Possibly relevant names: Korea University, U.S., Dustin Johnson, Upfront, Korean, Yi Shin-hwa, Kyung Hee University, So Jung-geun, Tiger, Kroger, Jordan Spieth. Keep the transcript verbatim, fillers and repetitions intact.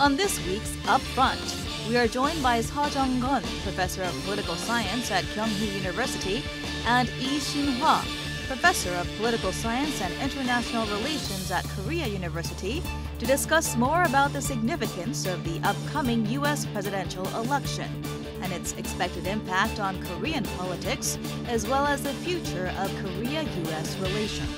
On this week's Upfront, we are joined by So Jung-geun, Professor of Political Science at Kyung Hee University, and Yi Shin-hwa, Professor of Political Science and International Relations at Korea University, to discuss more about the significance of the upcoming U S presidential election and its expected impact on Korean politics, as well as the future of Korea U S relations.